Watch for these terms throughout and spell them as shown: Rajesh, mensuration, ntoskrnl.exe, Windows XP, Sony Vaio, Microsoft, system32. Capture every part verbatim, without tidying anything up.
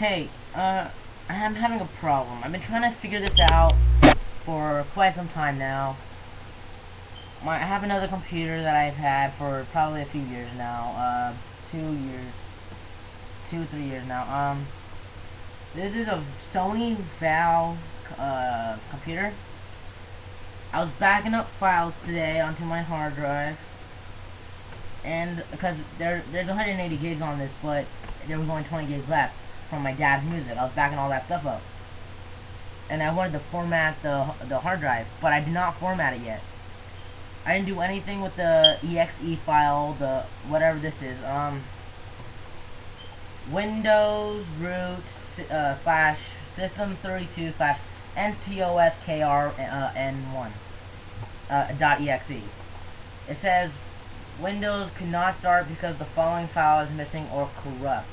Hey, uh, I'm having a problem. I've been trying to figure this out for quite some time now. My, I have another computer that I've had for probably a few years now. Uh, two years. Two, three years now. Um, this is a Sony Vaio, uh, computer. I was backing up files today onto my hard drive. And, because there, there's one hundred eighty gigs on this, but there was only twenty gigs left from my dad's music. I was backing all that stuff up, and I wanted to format the the hard drive, but I did not format it yet. I didn't do anything with the E X E file, the whatever this is, um, Windows root uh, slash system thirty-two slash ntoskrnl one uh, dot exe. It says Windows could not start because the following file is missing or corrupt.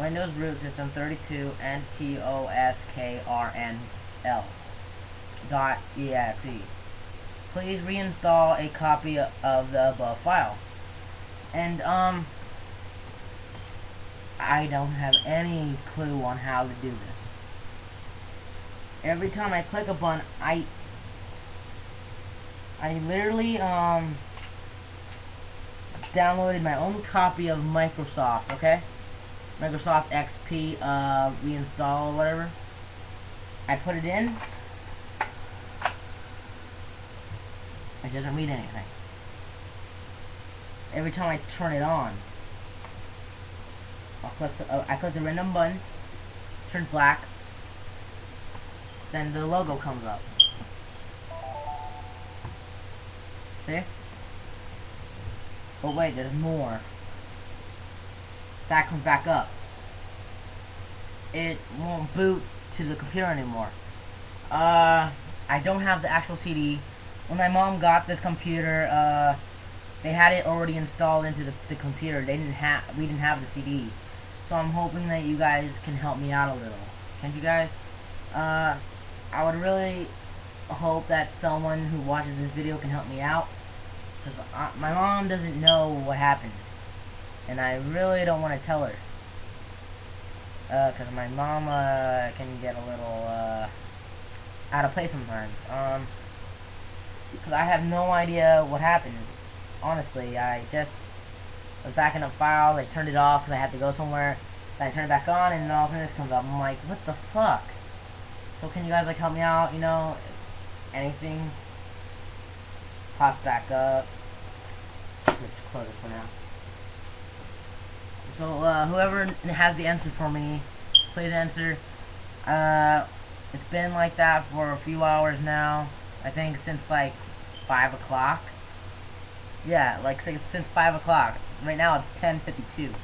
Windows root system thirty-two ntoskrnl dot exe. Please reinstall a copy of the above file. And um, I don't have any clue on how to do this. Every time I click a button, I I literally um downloaded my own copy of Microsoft. Okay. Microsoft X P uh, reinstall or whatever. I put it in. It doesn't read anything. Every time I turn it on, I'll click the, uh, I click the random button, turns black, then the logo comes up. See? Oh wait, there's more. That comes back up. It won't boot to the computer anymore. Uh, I don't have the actual C D. When my mom got this computer, uh, they had it already installed into the, the computer. They didn't have, we didn't have the C D. So I'm hoping that you guys can help me out a little. Can't you guys? Uh, I would really hope that someone who watches this video can help me out, because my mom doesn't know what happened. And I really don't want to tell her, because uh, my mom uh, can get a little uh, out of place sometimes. Um, because I have no idea what happened. Honestly, I just was backing up files. I turned it off because I had to go somewhere. Then I turned it back on, and all of a sudden this comes up. I'm like, what the fuck? So can you guys like help me out? You know, anything? Pops back up. Let's close it for now. So, uh, whoever has the answer for me, please answer. Uh, it's been like that for a few hours now. I think since, like, five o'clock. Yeah, like, since five o'clock. Right now, it's ten fifty-two.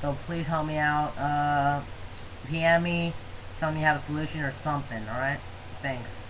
So, please help me out. Uh, P M me. Tell me you have a solution or something, alright? Thanks.